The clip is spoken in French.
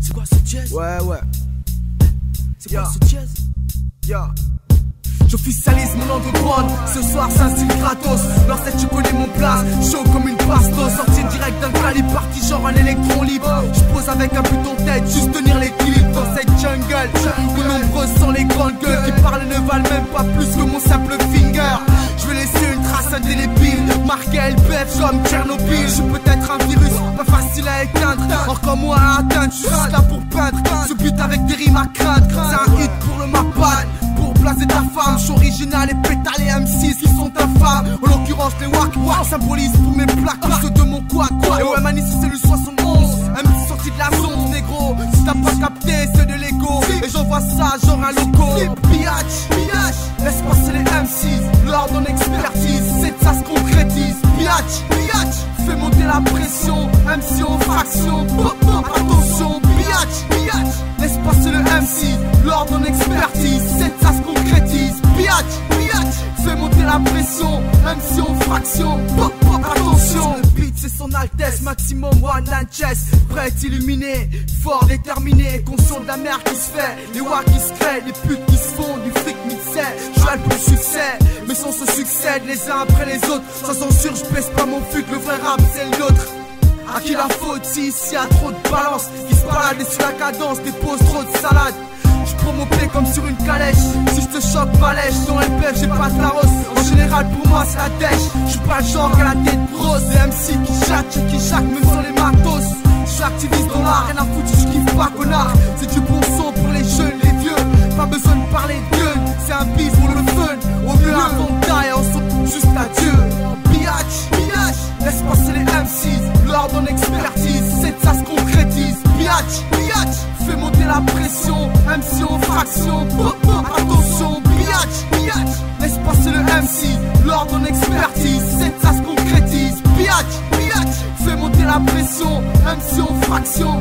C'est quoi ce jazz? Ouais, ouais. C'est quoi ce jazz? Yeah. J'officialise mon underground, ce soir ça c'est gratos. L'ancêtre tu connais mon place, chaud comme une pastos. Sorti direct d'un calibre, parti genre un électron libre. J'pose avec un puton de tête, juste tenir l'équilibre dans cette jungle. Que nombreux sont les grandes gueules qui parlent et ne valent même pas plus que mon simple finger. J'vais laisser une trace indélébile, marqué LBF comme Tchernobyl. J'suis peut-être un virus, pas facile à éteindre, encore moins à atteindre, j'suis juste là pour peindre. Ce but avec des rimes à craindre, c'est un hit pour le mapad. Placer ta femme, je suis original et pétale les M6 qui sont infâmes. En l'occurrence les wak-wak symbolisent pour mes plaques, comme ceux de mon quack-quack. Et ouais man ici c'est le 71, M6 sorti de la zone négro. Si t'as pas capté c'est de l'ego, et j'envoie ça genre un loco. Biatch, laisse passer les M6, l'ordre en expertise, c'est que ça se concrétise. Biatch, fais monter la pression, M6 en fraction, attention. Biatch, laisse passer le M6, l'ordre en expertise, c'est que ça se concrétise. Biatch, fais monter la pression, M6 en fraction, attention. Le beat c'est son altesse, maximum one and chess. Prêt, illuminé, fort, déterminé, conscient de la merde qui se fait, les wars qui se créent, les putes qui se font, du fric mixé. J'vais pour le succès, mes sons se succèdent les uns après les autres. Sans censure, j'baisse pas mon fuck, le vrai rap c'est l'autre. A qui la faute si ici y'a trop de balance qui se balade et sur la cadence dépose trop de salade. J'prends mon play comme sur une calèche, si j'te choque ma lèche. Dans LPF j'ai pas de la rose, en général pour moi c'est la dèche. J'suis pas le genre à la tête grosse, les MC qui jacquent même sans les matos. J'suis activiste dans l'art, rien à foutre, j'kiffe pas connard. C'est du bon son pour les jeunes, les vieux, pas besoin de parler de gueule. C'est un bis pour le fun, au mieux un vanda et on saute juste adieu. Biatch, laisse passer les M6, l'ordre en expertise, c'est que ça se concrétise. Biatch, fais monter la pression, MC en fraction, attention. Biatch, laisse passer le MC, l'ordre en expertise, c'est que ça se concrétise. Biatch, fais monter la pression, MC en fraction,